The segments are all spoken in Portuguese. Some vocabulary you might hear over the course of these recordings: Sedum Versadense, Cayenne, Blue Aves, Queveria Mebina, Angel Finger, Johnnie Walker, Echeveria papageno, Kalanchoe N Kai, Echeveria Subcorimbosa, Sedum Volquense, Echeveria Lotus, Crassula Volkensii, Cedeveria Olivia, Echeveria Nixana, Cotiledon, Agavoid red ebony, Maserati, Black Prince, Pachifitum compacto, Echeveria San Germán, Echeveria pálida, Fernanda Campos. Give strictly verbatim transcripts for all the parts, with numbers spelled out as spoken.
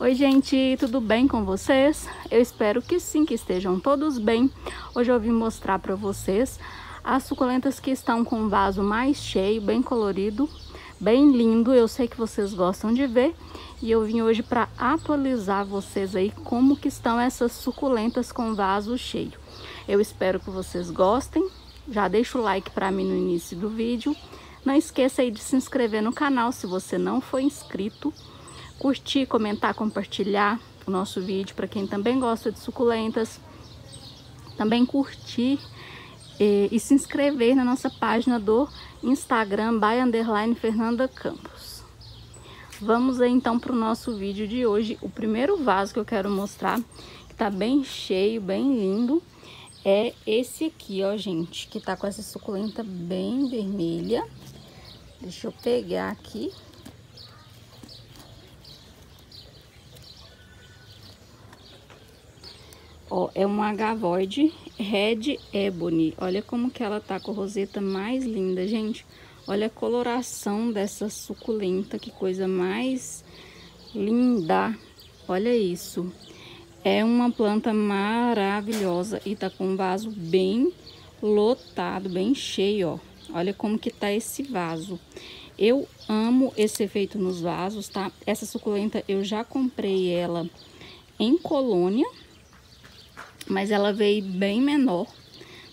Oi gente, tudo bem com vocês? Eu espero que sim, que estejam todos bem. Hoje eu vim mostrar para vocês as suculentas que estão com o vaso mais cheio, bem colorido, bem lindo. Eu sei que vocês gostam de ver e eu vim hoje para atualizar vocês aí como que estão essas suculentas com vaso cheio. Eu espero que vocês gostem. Já deixa o like para mim no início do vídeo. Não esqueça aí de se inscrever no canal se você não for inscrito. Curtir, comentar, compartilhar o nosso vídeo para quem também gosta de suculentas. Também curtir e, e se inscrever na nossa página do Instagram by underline fernanda campos. Vamos aí, então, para o nosso vídeo de hoje. O primeiro vaso que eu quero mostrar, que tá bem cheio, bem lindo, é esse aqui, ó, gente, que tá com essa suculenta bem vermelha. Deixa eu pegar aqui. Ó, é uma Agavoid red ebony. Olha como que ela tá com a roseta mais linda, gente. Olha a coloração dessa suculenta, que coisa mais linda. Olha isso. É uma planta maravilhosa e tá com um vaso bem lotado, bem cheio, ó. Olha como que tá esse vaso. Eu amo esse efeito nos vasos, tá? Essa suculenta eu já comprei ela em colônia, mas ela veio bem menor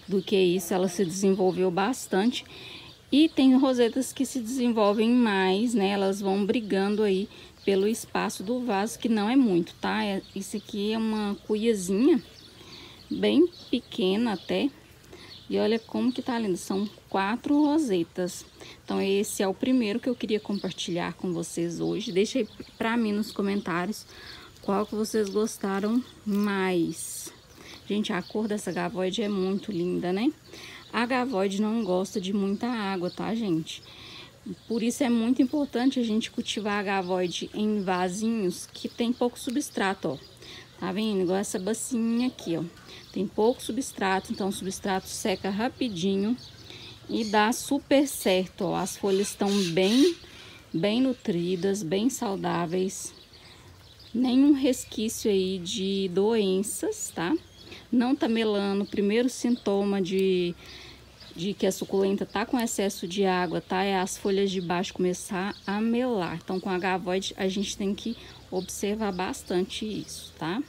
do que isso. Ela se desenvolveu bastante e tem rosetas que se desenvolvem mais, né? Elas vão brigando aí pelo espaço do vaso, que não é muito, tá? É, isso aqui é uma cuiazinha bem pequena até. E olha como que tá lindo. São quatro rosetas. Então esse é o primeiro que eu queria compartilhar com vocês hoje. Deixa aí pra mim nos comentários qual que vocês gostaram mais. Gente, a cor dessa Agavoid é muito linda, né? A Agavoid não gosta de muita água, tá, gente? Por isso é muito importante a gente cultivar a Agavoid em vasinhos que tem pouco substrato, ó. Tá vendo? Igual essa bacinha aqui, ó. Tem pouco substrato, então o substrato seca rapidinho e dá super certo, ó. As folhas estão bem, bem nutridas, bem saudáveis. Nenhum resquício aí de doenças, tá? Não tá melando. Primeiro sintoma de... de que a suculenta tá com excesso de água, tá? É as folhas de baixo começar a melar. Então, com a Agavoid, a gente tem que observar bastante isso, tá?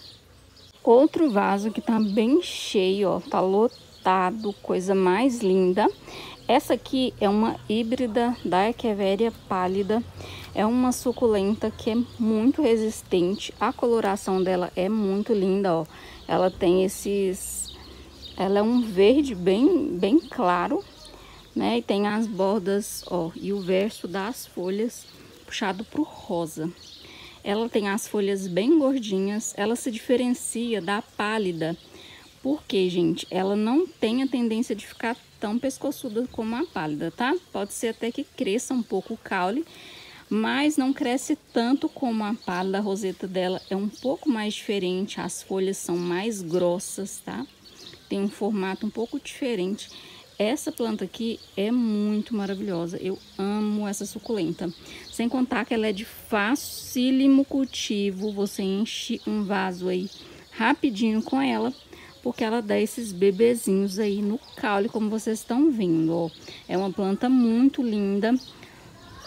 Outro vaso que tá bem cheio, ó. Tá lotado, coisa mais linda. Essa aqui é uma híbrida da Echeveria pálida. É uma suculenta que é muito resistente. A coloração dela é muito linda, ó. Ela tem esses... Ela é um verde bem, bem claro, né? E tem as bordas, ó, e o verso das folhas puxado pro rosa. Ela tem as folhas bem gordinhas. Ela se diferencia da pálida, porque, gente, ela não tem a tendência de ficar tão pescoçuda como a pálida, tá? Pode ser até que cresça um pouco o caule, mas não cresce tanto como a pálida. A roseta dela é um pouco mais diferente, as folhas são mais grossas, tá? Tem um formato um pouco diferente. Essa planta aqui é muito maravilhosa. Eu amo essa suculenta. Sem contar que ela é de facílimo cultivo. Você enche um vaso aí rapidinho com ela, porque ela dá esses bebezinhos aí no caule, como vocês estão vendo, ó. É uma planta muito linda.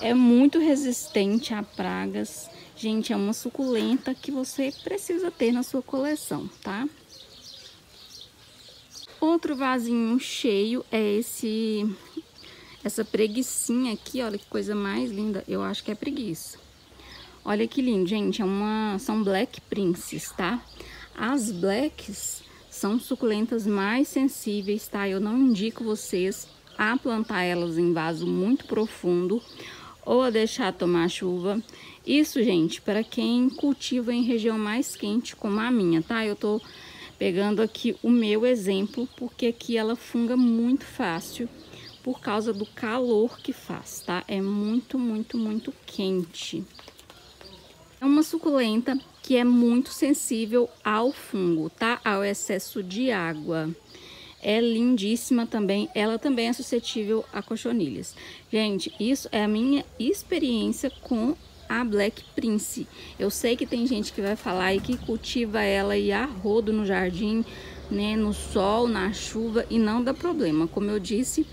É muito resistente a pragas. Gente, é uma suculenta que você precisa ter na sua coleção, tá? Outro vasinho cheio é esse, essa preguicinha aqui, olha que coisa mais linda. Eu acho que é preguiça. Olha que lindo, gente, é uma, são Black Princes, tá? As Blacks são suculentas mais sensíveis, tá? Eu não indico vocês a plantar elas em vaso muito profundo ou a deixar tomar chuva. Isso, gente, para quem cultiva em região mais quente, como a minha, tá? Eu tô... pegando aqui o meu exemplo, porque aqui ela funga muito fácil por causa do calor que faz, tá? É muito, muito, muito quente. É uma suculenta que é muito sensível ao fungo, tá? Ao excesso de água. É lindíssima também. Ela também é suscetível a cochonilhas. Gente, isso é a minha experiência com a Black Prince. Eu sei que tem gente que vai falar e que cultiva ela e a rodo no jardim, né, no sol, na chuva, e não dá problema. Como eu disse,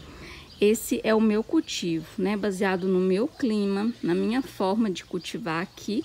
esse é o meu cultivo, né, baseado no meu clima, na minha forma de cultivar aqui.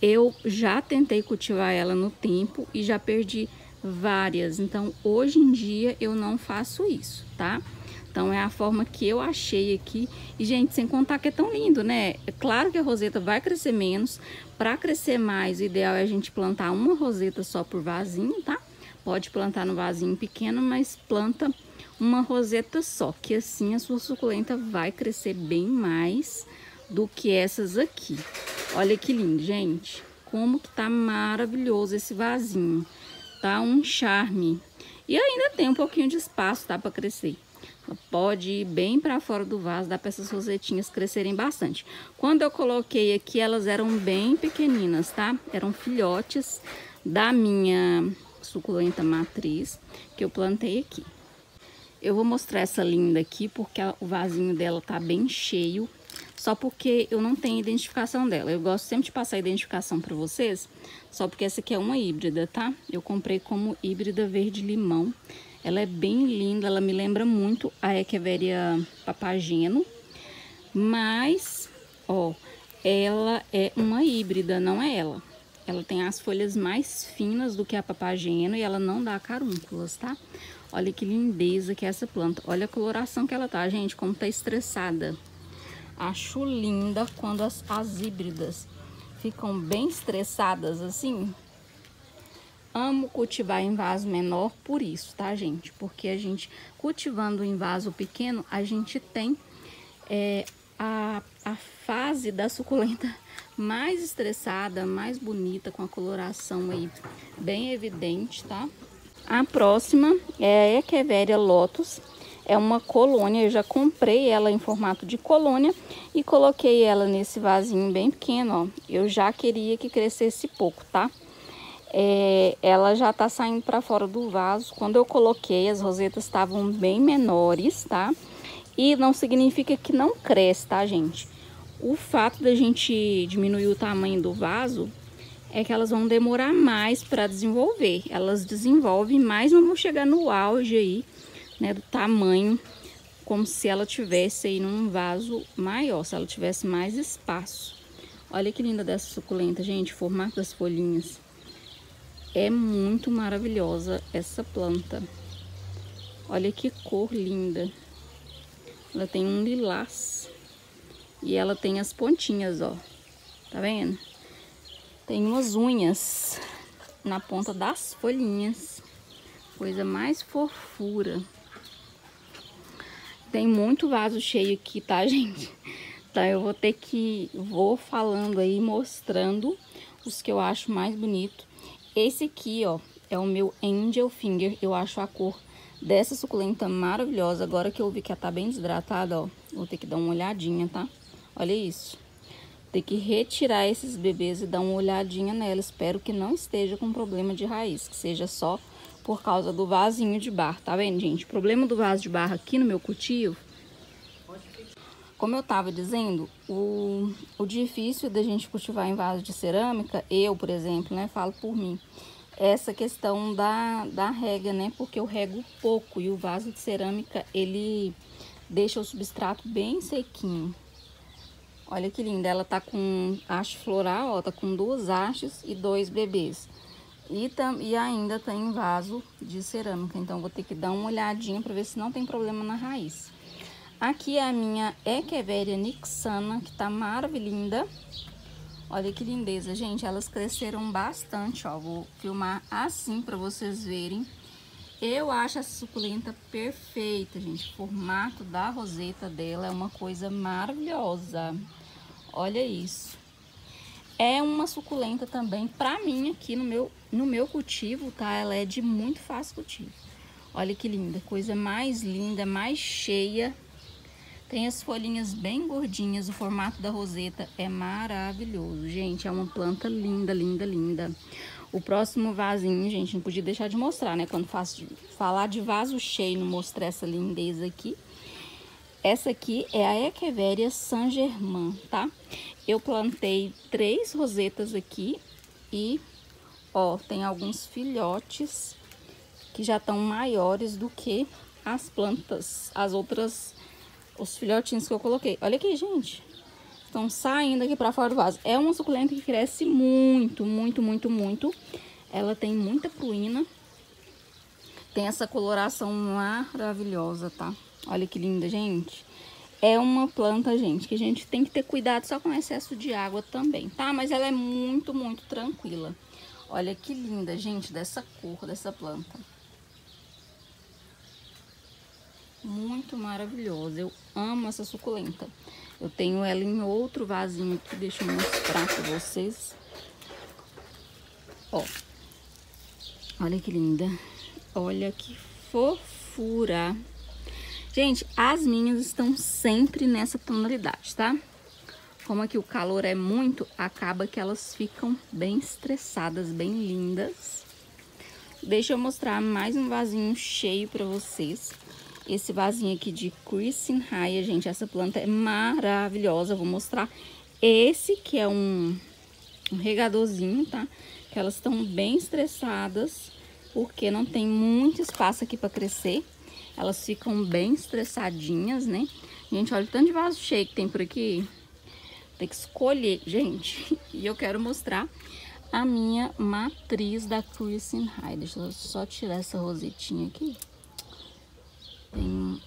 Eu já tentei cultivar ela no tempo e já perdi várias, então hoje em dia eu não faço isso, tá? Então é a forma que eu achei aqui. E, gente, sem contar que é tão lindo, né? É claro que a roseta vai crescer menos. Para crescer mais, o ideal é a gente plantar uma roseta só por vasinho, tá? Pode plantar no vasinho pequeno, mas planta uma roseta só, que assim a sua suculenta vai crescer bem mais do que essas aqui. Olha que lindo, gente. Como que tá maravilhoso esse vasinho. Tá um charme. E ainda tem um pouquinho de espaço, tá, para crescer. Pode ir bem para fora do vaso, dá para essas rosetinhas crescerem bastante. Quando eu coloquei aqui, elas eram bem pequeninas, tá? Eram filhotes da minha suculenta matriz que eu plantei aqui. Eu vou mostrar essa linda aqui porque o vasinho dela tá bem cheio, só porque eu não tenho identificação dela. Eu gosto sempre de passar a identificação para vocês, só porque essa aqui é uma híbrida, tá? Eu comprei como híbrida verde-limão. Ela é bem linda, ela me lembra muito a Echeveria papageno, mas, ó, ela é uma híbrida, não é ela. Ela tem as folhas mais finas do que a papageno e ela não dá carúnculas, tá? Olha que lindeza que é essa planta. Olha a coloração que ela tá, gente, como tá estressada. Acho linda quando as, as híbridas ficam bem estressadas assim. Amo cultivar em vaso menor por isso, tá, gente? Porque a gente, cultivando em vaso pequeno, a gente tem é, a, a fase da suculenta mais estressada, mais bonita, com a coloração aí bem evidente, tá? A próxima é a Echeveria Lotus. É uma colônia, eu já comprei ela em formato de colônia e coloquei ela nesse vasinho bem pequeno, ó. Eu já queria que crescesse pouco, tá? É, ela já tá saindo para fora do vaso. Quando eu coloquei, as rosetas estavam bem menores, tá? E não significa que não cresce, tá, gente? O fato da gente diminuir o tamanho do vaso é que elas vão demorar mais para desenvolver. Elas desenvolvem, mas não vão chegar no auge aí, né, do tamanho, como se ela tivesse aí num vaso maior, se ela tivesse mais espaço. Olha que linda dessa suculenta, gente, o formato das folhinhas. É muito maravilhosa essa planta. Olha que cor linda. Ela tem um lilás. E ela tem as pontinhas, ó. Tá vendo? Tem umas unhas na ponta das folhinhas. Coisa mais fofura. Tem muito vaso cheio aqui, tá, gente? Então eu vou ter que... Vou falando aí, mostrando os que eu acho mais bonito. Esse aqui, ó, é o meu Angel Finger. Eu acho a cor dessa suculenta maravilhosa. Agora que eu vi que ela tá bem desidratada, ó, vou ter que dar uma olhadinha, tá? Olha isso. Tem que retirar esses bebês e dar uma olhadinha nela. Espero que não esteja com problema de raiz, que seja só por causa do vasinho de barro. Tá vendo, gente? O problema do vaso de barro aqui no meu cultivo, como eu tava dizendo, o, o difícil da gente cultivar em vaso de cerâmica, eu, por exemplo, né, falo por mim, essa questão da, da rega, né, porque eu rego pouco e o vaso de cerâmica, ele deixa o substrato bem sequinho. Olha que linda, ela tá com haste floral, ó, tá com duas hastes e dois bebês. E, tam, e ainda tem vaso de cerâmica, então vou ter que dar uma olhadinha pra ver se não tem problema na raiz. Aqui é a minha Echeveria Nixana, que tá maravilhosa. Olha que lindeza, gente. Elas cresceram bastante, ó. Vou filmar assim pra vocês verem. Eu acho essa suculenta perfeita, gente. O formato da roseta dela é uma coisa maravilhosa. Olha isso. É uma suculenta também, pra mim, aqui no meu, no meu cultivo, tá? Ela é de muito fácil cultivo. Olha que linda. Coisa mais linda, mais cheia. Tem as folhinhas bem gordinhas, o formato da roseta é maravilhoso, gente. É uma planta linda, linda, linda. O próximo vasinho, gente, não podia deixar de mostrar, né? Quando faço, falar de vaso cheio, não mostrar essa lindeza aqui. Essa aqui é a Echeveria San Germán, tá? Eu plantei três rosetas aqui e, ó, tem alguns filhotes que já estão maiores do que as plantas, as outras, os filhotinhos que eu coloquei. Olha aqui, gente. Estão saindo aqui pra fora do vaso. É uma suculenta que cresce muito, muito, muito, muito. Ela tem muita pruína. Tem essa coloração maravilhosa, tá? Olha que linda, gente. É uma planta, gente, que a gente tem que ter cuidado só com excesso de água também, tá? Mas ela é muito, muito tranquila. Olha que linda, gente, dessa cor dessa planta. Muito maravilhosa. Eu amo essa suculenta. Eu tenho ela em outro vasinho aqui, deixa eu mostrar pra vocês. Ó, olha que linda. Olha que fofura. Gente, as minhas estão sempre nessa tonalidade, tá? Como aqui o calor é muito, acaba que elas ficam bem estressadas, bem lindas. Deixa eu mostrar mais um vasinho cheio pra vocês. Esse vasinho aqui de Cressinhaia, gente, essa planta é maravilhosa. Eu vou mostrar esse que é um, um regadorzinho, tá? Que elas estão bem estressadas, porque não tem muito espaço aqui para crescer. Elas ficam bem estressadinhas, né? Gente, olha o tanto de vaso cheio que tem por aqui. Tem que escolher, gente. E eu quero mostrar a minha matriz da Cressinhaia. Deixa eu só tirar essa rosetinha aqui. Tem...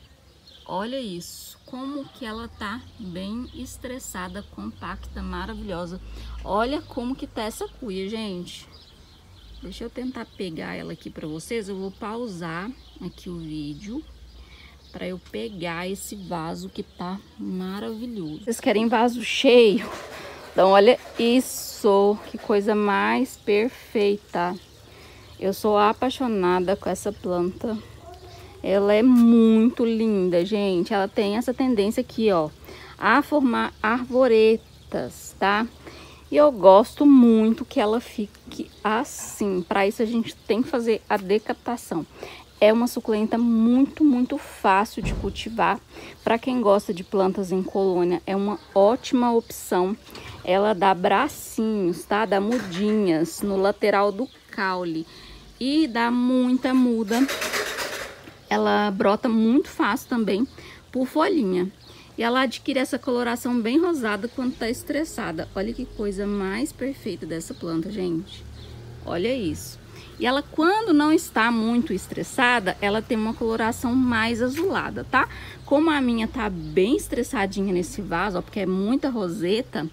Olha isso, como que ela tá bem estressada, compacta, maravilhosa. Olha como que tá essa cuia, gente. Deixa eu tentar pegar ela aqui pra vocês. Eu vou pausar aqui o vídeo pra eu pegar esse vaso que tá maravilhoso. Vocês querem vaso cheio? Então olha isso, que coisa mais perfeita. Eu sou apaixonada com essa planta. Ela é muito linda, gente. Ela tem essa tendência aqui, ó, a formar arvoretas, tá? E eu gosto muito que ela fique assim. Para isso, a gente tem que fazer a decaptação. É uma suculenta muito, muito fácil de cultivar. Para quem gosta de plantas em colônia, é uma ótima opção. Ela dá bracinhos, tá? Dá mudinhas no lateral do caule. E dá muita muda. Ela brota muito fácil também por folhinha. E ela adquire essa coloração bem rosada quando tá estressada. Olha que coisa mais perfeita dessa planta, gente. Olha isso. E ela, quando não está muito estressada, ela tem uma coloração mais azulada, tá? Como a minha tá bem estressadinha nesse vaso, ó, porque é muita roseta,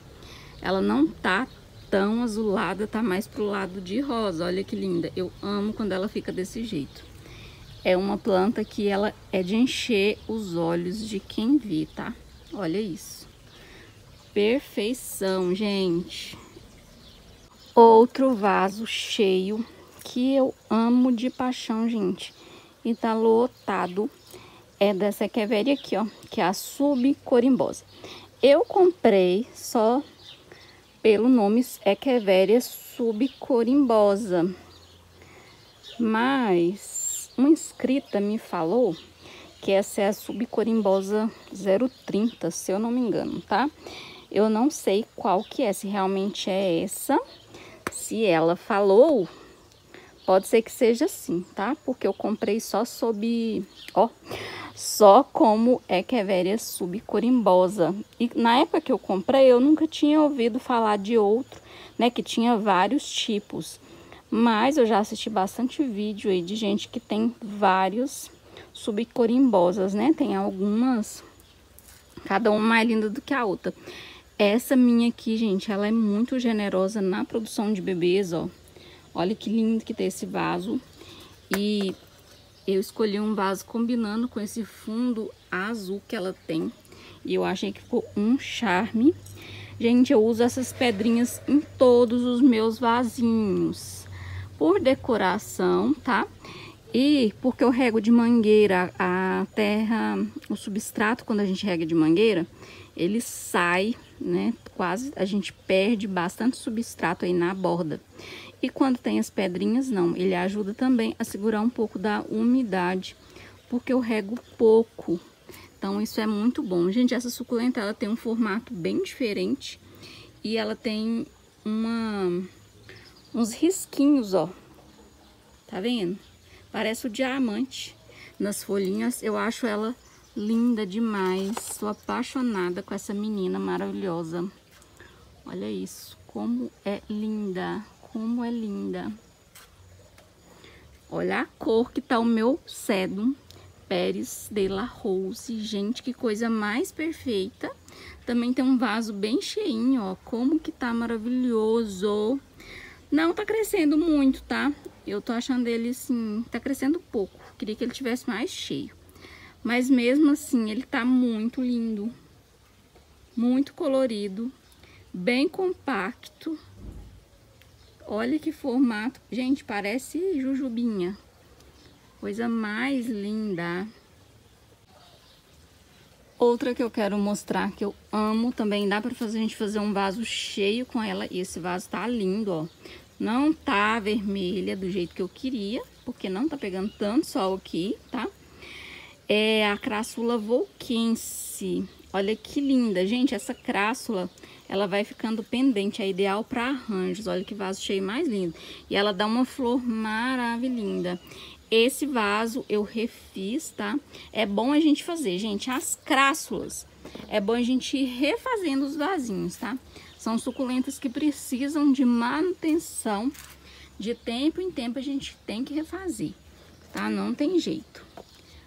ela não tá tão azulada, tá mais pro lado de rosa. Olha que linda. Eu amo quando ela fica desse jeito. É uma planta que ela é de encher os olhos de quem vê, tá? Olha isso. Perfeição, gente. Outro vaso cheio que eu amo de paixão, gente. E tá lotado. É dessa Echeveria aqui, ó. Que é a Subcorimbosa. Eu comprei só pelo nome Echeveria Subcorimbosa. Mas... uma inscrita me falou que essa é a Subcorimbosa zero trinta, se eu não me engano, tá? Eu não sei qual que é, se realmente é essa. Se ela falou, pode ser que seja assim, tá? Porque eu comprei só sob, ó, só como Echeveria Subcorimbosa. E na época que eu comprei, eu nunca tinha ouvido falar de outro, né? Que tinha vários tipos. Mas eu já assisti bastante vídeo aí de gente que tem vários subcorimbosas, né? Tem algumas, cada uma mais linda do que a outra. Essa minha aqui, gente, ela é muito generosa na produção de bebês, ó. Olha que lindo que tem esse vaso. E eu escolhi um vaso combinando com esse fundo azul que ela tem. E eu achei que ficou um charme. Gente, eu uso essas pedrinhas em todos os meus vasinhos. Por decoração, tá? E porque eu rego de mangueira, a terra, o substrato, quando a gente rega de mangueira, ele sai, né? Quase, a gente perde bastante substrato aí na borda. E quando tem as pedrinhas, não. Ele ajuda também a segurar um pouco da umidade, porque eu rego pouco. Então isso é muito bom. Gente, essa suculenta ela tem um formato bem diferente e ela tem uma uns risquinhos, ó. Tá vendo? Parece o diamante nas folhinhas. Eu acho ela linda demais. Sou apaixonada com essa menina maravilhosa. Olha isso, como é linda, como é linda. Olha a cor que tá o meu Sedum Pérez de la Rose. Gente, que coisa mais perfeita. Também tem um vaso bem cheinho, ó. Como que tá maravilhoso. Não tá crescendo muito, tá? Eu tô achando ele, assim, tá crescendo pouco. Queria que ele tivesse mais cheio. Mas mesmo assim, ele tá muito lindo. Muito colorido. Bem compacto. Olha que formato. Gente, parece jujubinha. Coisa mais linda. Outra que eu quero mostrar que eu amo também. Dá pra fazer, a gente fazer um vaso cheio com ela. E esse vaso tá lindo, ó. Não tá vermelha do jeito que eu queria. Porque não tá pegando tanto sol aqui, tá? É a Crassula Volkensii. Olha que linda. Gente, essa crassula... ela vai ficando pendente, é ideal para arranjos. Olha que vaso cheio mais lindo. E ela dá uma flor maravilhosa. Esse vaso eu refiz, tá? É bom a gente fazer, gente, as crassulas. É bom a gente ir refazendo os vasinhos, tá? São suculentas que precisam de manutenção. De tempo em tempo a gente tem que refazer, tá? Não tem jeito.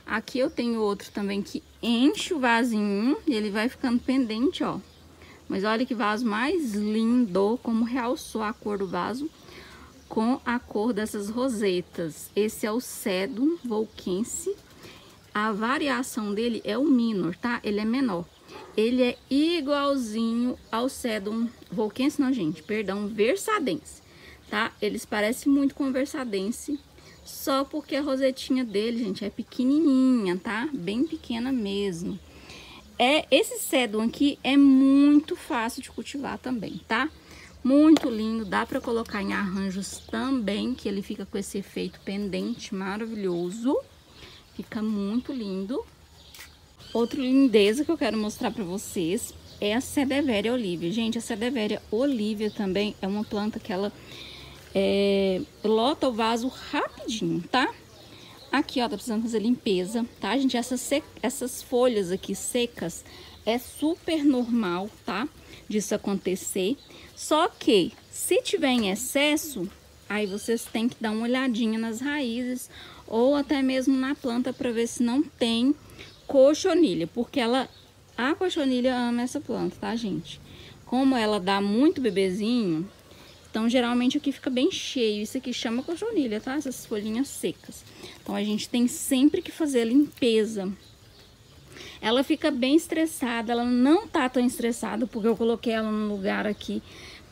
Aqui eu tenho outro também que enche o vasinho e ele vai ficando pendente, ó. Mas olha que vaso mais lindo, como realçou a cor do vaso com a cor dessas rosetas. Esse é o Sedum Volquense. A variação dele é o minor, tá? Ele é menor. Ele é igualzinho ao Sedum Volquense, não, gente, perdão, Versadense, tá? Eles parecem muito com o Versadense, só porque a rosetinha dele, gente, é pequenininha, tá? Bem pequena mesmo. É, esse Sedum aqui é muito fácil de cultivar também, tá? Muito lindo, dá pra colocar em arranjos também, que ele fica com esse efeito pendente maravilhoso. Fica muito lindo. Outra lindeza que eu quero mostrar pra vocês é a Cedeveria Olivia. Gente, a Cedeveria Olivia também é uma planta que ela é, lota o vaso rapidinho, tá? Aqui, ó, tá precisando fazer limpeza, tá, gente? Essas, seca, essas folhas aqui secas é super normal, tá? Disso acontecer. Só que, se tiver em excesso, aí vocês têm que dar uma olhadinha nas raízes ou até mesmo na planta pra ver se não tem cochonilha. Porque ela, a cochonilha ama essa planta, tá, gente? Como ela dá muito bebezinho, então geralmente aqui fica bem cheio. Isso aqui chama cochonilha, tá? Essas folhinhas secas. Então, a gente tem sempre que fazer a limpeza. Ela fica bem estressada, ela não tá tão estressada, porque eu coloquei ela num lugar aqui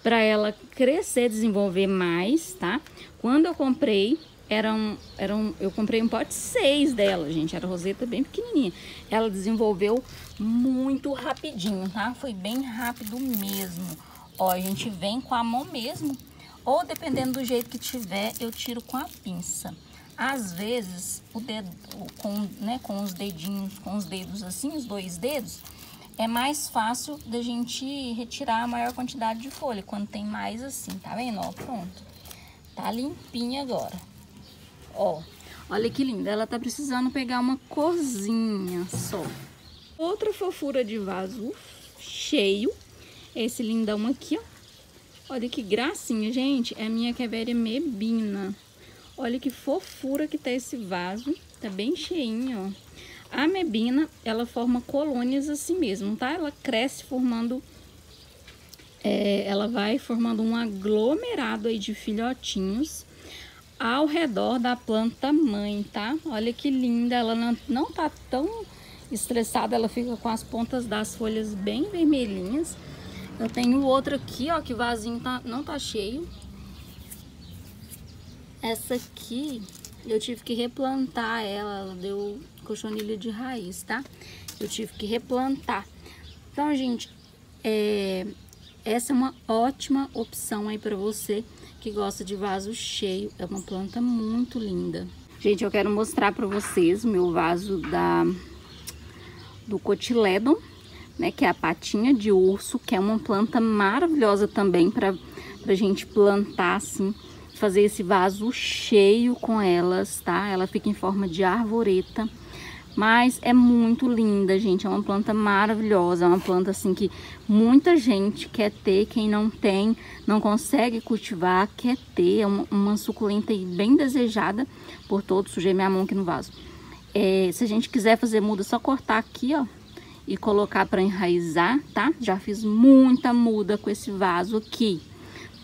pra ela crescer, desenvolver mais, tá? Quando eu comprei, eram, eram, eu comprei um pote seis dela, gente, era roseta bem pequenininha. Ela desenvolveu muito rapidinho, tá? Foi bem rápido mesmo. Ó, a gente vem com a mão mesmo, ou dependendo do jeito que tiver, eu tiro com a pinça. Às vezes, o dedo, com, né, com os dedinhos, com os dedos assim, os dois dedos, é mais fácil da gente retirar a maior quantidade de folha, quando tem mais assim, tá vendo? Ó, pronto. Tá limpinha agora. Ó, olha que linda, ela tá precisando pegar uma corzinha só. Outra fofura de vaso cheio, esse lindão aqui, ó. Olha que gracinha, gente, é a minha Queveria Mebina. Olha que fofura que tá esse vaso, tá bem cheinho, ó. A mebina, ela forma colônias assim mesmo, tá? Ela cresce formando, é, ela vai formando um aglomerado aí de filhotinhos ao redor da planta mãe, tá? Olha que linda, ela não, não tá tão estressada, ela fica com as pontas das folhas bem vermelhinhas. Eu tenho outro aqui, ó, que o vasinho tá, não tá cheio. Essa aqui, eu tive que replantar ela, ela deu cochonilha de raiz, tá? Eu tive que replantar. Então, gente, é, essa é uma ótima opção aí pra você que gosta de vaso cheio. É uma planta muito linda. Gente, eu quero mostrar pra vocês o meu vaso da do Cotiledon, né, que é a patinha de urso, que é uma planta maravilhosa também para a gente plantar assim, fazer esse vaso cheio com elas, tá? Ela fica em forma de arvoreta, mas é muito linda, gente, é uma planta maravilhosa, é uma planta assim que muita gente quer ter, quem não tem, não consegue cultivar, quer ter, é uma, uma suculenta bem desejada por todos. Sujei minha mão aqui no vaso. É, se a gente quiser fazer muda, é só cortar aqui, ó, e colocar para enraizar, tá? Já fiz muita muda com esse vaso aqui.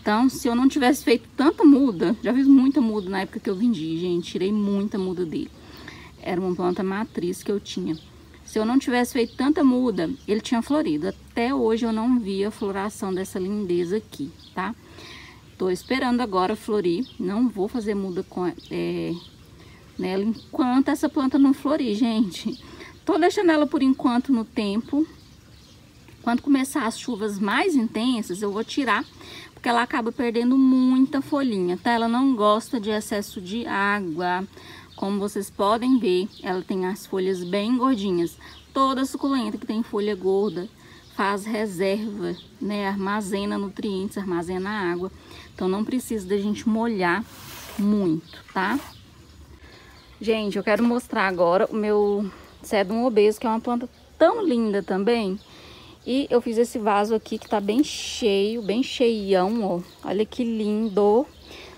Então, se eu não tivesse feito tanta muda, já fiz muita muda na época que eu vendi, gente, tirei muita muda dele. Era uma planta matriz que eu tinha. Se eu não tivesse feito tanta muda, ele tinha florido. Até hoje eu não vi a floração dessa lindeza aqui, tá? Tô esperando agora florir. Não vou fazer muda com, é, nela enquanto essa planta não florir, gente. Tô deixando ela por enquanto no tempo. Quando começar as chuvas mais intensas, eu vou tirar, porque ela acaba perdendo muita folhinha, tá? Ela não gosta de excesso de água. Como vocês podem ver, ela tem as folhas bem gordinhas. Toda suculenta que tem folha gorda faz reserva, né? Armazena nutrientes, armazena água. Então não precisa da gente molhar muito, tá? Gente, eu quero mostrar agora o meu Sedum Obeso, que é uma planta tão linda também. E eu fiz esse vaso aqui que tá bem cheio, bem cheião, ó. Olha que lindo!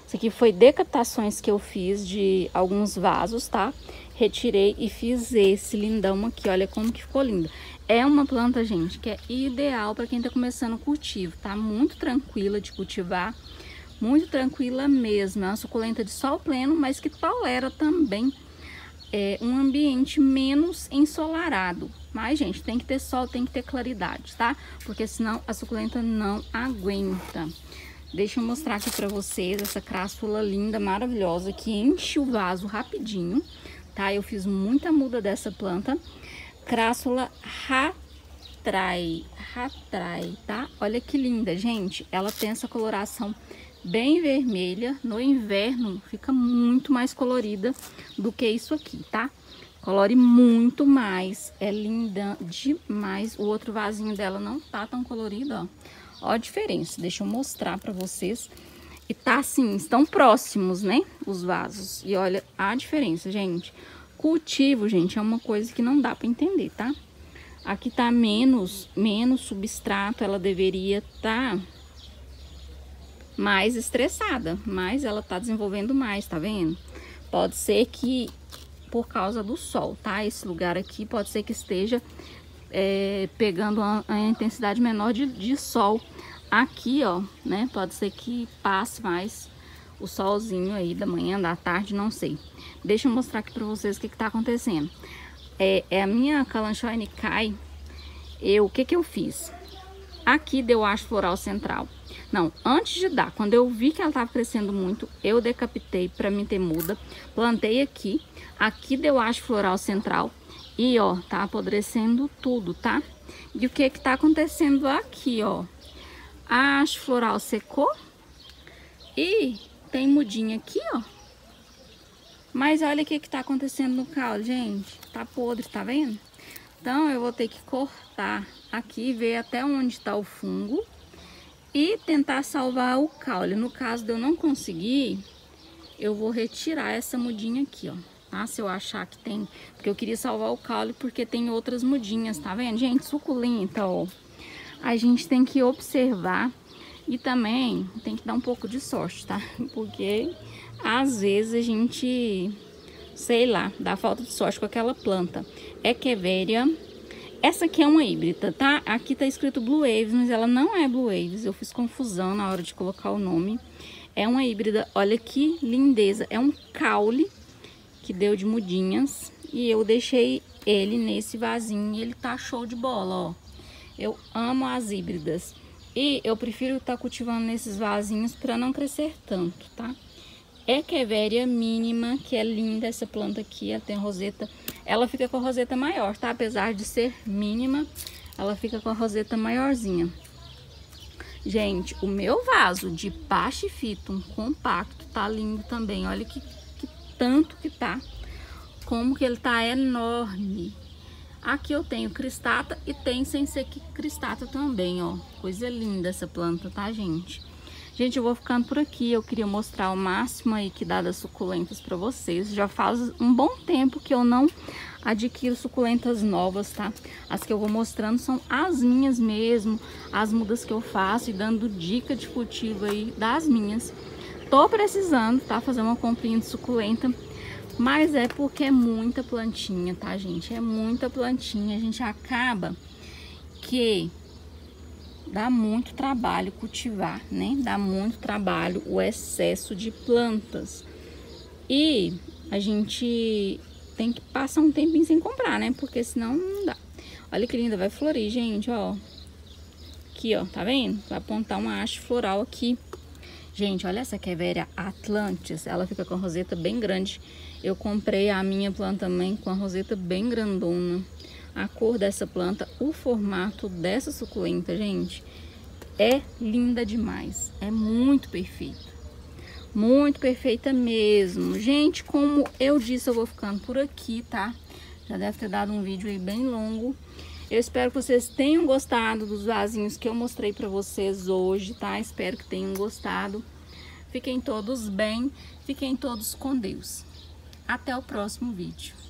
Isso aqui foi decaptações que eu fiz de alguns vasos, tá? Retirei e fiz esse lindão aqui. Olha como que ficou lindo. É uma planta, gente, que é ideal para quem tá começando o cultivo. Tá muito tranquila de cultivar. Muito tranquila mesmo. É uma suculenta de sol pleno, mas que tolera também é, um ambiente menos ensolarado. Mas, gente, tem que ter sol, tem que ter claridade, tá? Porque senão a suculenta não aguenta. Deixa eu mostrar aqui pra vocês essa crassula linda, maravilhosa, que enche o vaso rapidinho, tá? Eu fiz muita muda dessa planta. Crassula ratrai, ratrai, tá? Olha que linda, gente. Ela tem essa coloração bem vermelha. No inverno fica muito mais colorida do que isso aqui, tá? Colore muito mais. É linda demais. O outro vasinho dela não tá tão colorido, ó. Ó a diferença, deixa eu mostrar pra vocês. E tá assim, estão próximos, né, os vasos. E olha a diferença, gente. Cultivo, gente, é uma coisa que não dá pra entender, tá? Aqui tá menos, menos substrato, ela deveria tá mais estressada. Mas ela tá desenvolvendo mais, tá vendo? Pode ser que, por causa do sol, tá? Esse lugar aqui pode ser que esteja... É, pegando a, a intensidade menor de, de sol aqui, ó, né? Pode ser que passe mais o solzinho aí da manhã, da tarde, não sei. Deixa eu mostrar aqui pra vocês o que que tá acontecendo. É, é a minha Kalanchoe N Kai. Eu, o que que eu fiz? Aqui deu haste floral central. Não, antes de dar, quando eu vi que ela tava crescendo muito, eu decapitei pra mim ter muda. Plantei aqui. Aqui deu haste floral central. E, ó, tá apodrecendo tudo, tá? E o que que tá acontecendo aqui, ó? A haste floral secou e tem mudinha aqui, ó. Mas olha o que que tá acontecendo no caule, gente. Tá podre, tá vendo? Então, eu vou ter que cortar aqui, ver até onde tá o fungo e tentar salvar o caule. No caso de eu não conseguir, eu vou retirar essa mudinha aqui, ó. Ah, se eu achar que tem, porque eu queria salvar o caule porque tem outras mudinhas, tá vendo? Gente, suculenta, ó, a gente tem que observar e também tem que dar um pouco de sorte, tá? Porque às vezes a gente, sei lá, dá falta de sorte com aquela planta. É Echeveria, essa aqui é uma híbrida, tá? Aqui tá escrito Blue Aves, mas ela não é Blue Aves, eu fiz confusão na hora de colocar o nome. É uma híbrida, olha que lindeza, é um caule que deu de mudinhas e eu deixei ele nesse vasinho e ele tá show de bola, ó. Eu amo as híbridas e eu prefiro estar tá cultivando nesses vasinhos para não crescer tanto, tá? É Queveria mínima, que é linda essa planta aqui, ela tem roseta, ela fica com a roseta maior, tá? Apesar de ser mínima, ela fica com a roseta maiorzinha. Gente, o meu vaso de Pachifitum compacto tá lindo também, olha que tanto que tá, como que ele tá enorme. Aqui eu tenho cristata e tem sensei cristata também, ó. Coisa linda essa planta, tá, gente? Gente, eu vou ficando por aqui. Eu queria mostrar o máximo aí que dá das suculentas pra vocês. Já faz um bom tempo que eu não adquiro suculentas novas, tá? As que eu vou mostrando são as minhas mesmo, as mudas que eu faço e dando dica de cultivo aí das minhas. Tô precisando, tá? Fazer uma comprinha de suculenta. Mas é porque é muita plantinha, tá, gente? É muita plantinha. A gente acaba que dá muito trabalho cultivar, né? Dá muito trabalho o excesso de plantas. E a gente tem que passar um tempinho sem comprar, né? Porque senão não dá. Olha que linda, vai florir, gente, ó. Aqui, ó, tá vendo? Vai apontar uma haste floral aqui. Gente, olha essa Queveria Atlantis, ela fica com a roseta bem grande. Eu comprei a minha planta-mãe com a roseta bem grandona. A cor dessa planta, o formato dessa suculenta, gente, é linda demais. É muito perfeita. Muito perfeita mesmo. Gente, como eu disse, eu vou ficando por aqui, tá? Já deve ter dado um vídeo aí bem longo. Eu espero que vocês tenham gostado dos vasinhos que eu mostrei pra vocês hoje, tá? Espero que tenham gostado. Fiquem todos bem, fiquem todos com Deus. Até o próximo vídeo.